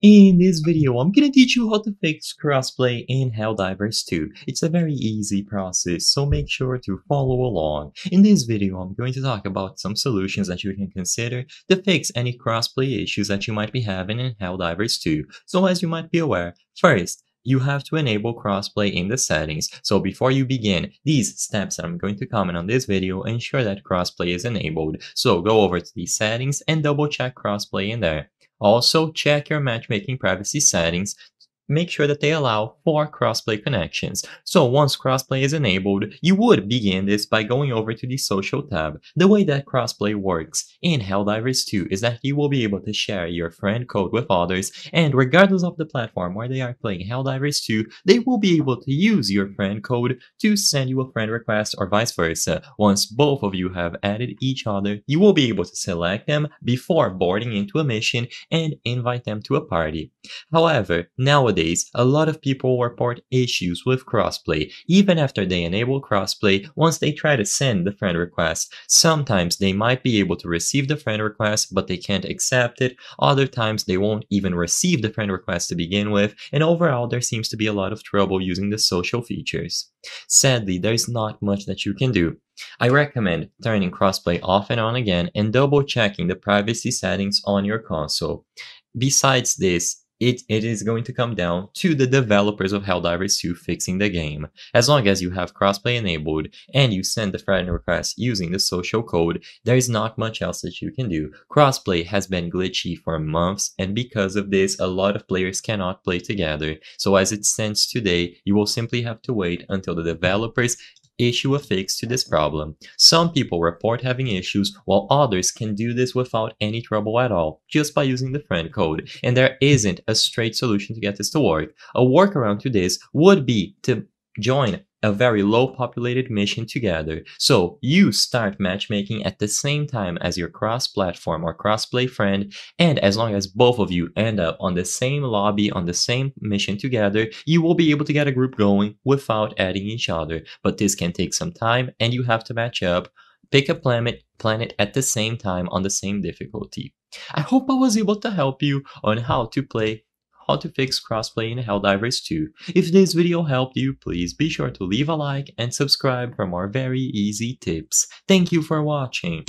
In this video, I'm gonna teach you how to fix crossplay in Helldivers 2. It's a very easy process, so make sure to follow along. In this video, I'm going to talk about some solutions that you can consider to fix any crossplay issues that you might be having in Helldivers 2. So as you might be aware, first, you have to enable crossplay in the settings. So before you begin these steps that I'm going to comment on this video, ensure that crossplay is enabled. So go over to the settings and double check crossplay in there. Also, check your matchmaking privacy settings. Make sure that they allow for crossplay connections. So once crossplay is enabled, you would begin this by going over to the social tab. The way that crossplay works in Helldivers 2 is that you will be able to share your friend code with others, and regardless of the platform where they are playing Helldivers 2, they will be able to use your friend code to send you a friend request or vice versa. Once both of you have added each other, you will be able to select them before boarding into a mission and invite them to a party. However, nowadays, a lot of people report issues with crossplay. Even after they enable crossplay, once they try to send the friend request, sometimes they might be able to receive the friend request, but they can't accept it. Other times they won't even receive the friend request to begin with, and overall there seems to be a lot of trouble using the social features. Sadly, there's not much that you can do. I recommend turning crossplay off and on again and double checking the privacy settings on your console. Besides this, it is going to come down to the developers of Helldivers 2 fixing the game. As long as you have crossplay enabled and you send the friend request using the social code, there is not much else that you can do. Crossplay has been glitchy for months, and because of this, a lot of players cannot play together. So as it stands today, you will simply have to wait until the developers issue a fix to this problem. Some people report having issues, while others can do this without any trouble at all, just by using the friend code, and there isn't a straight solution to get this to work. A workaround to this would be to join a very low populated mission together. So you start matchmaking at the same time as your cross-platform or cross-play friend, and as long as both of you end up on the same lobby, on the same mission together, you will be able to get a group going without adding each other. But this can take some time, and you have to match up, pick a planet at the same time on the same difficulty. I hope I was able to help you on how to fix crossplay in Helldivers 2. If this video helped you, please be sure to leave a like and subscribe for more very easy tips. Thank you for watching!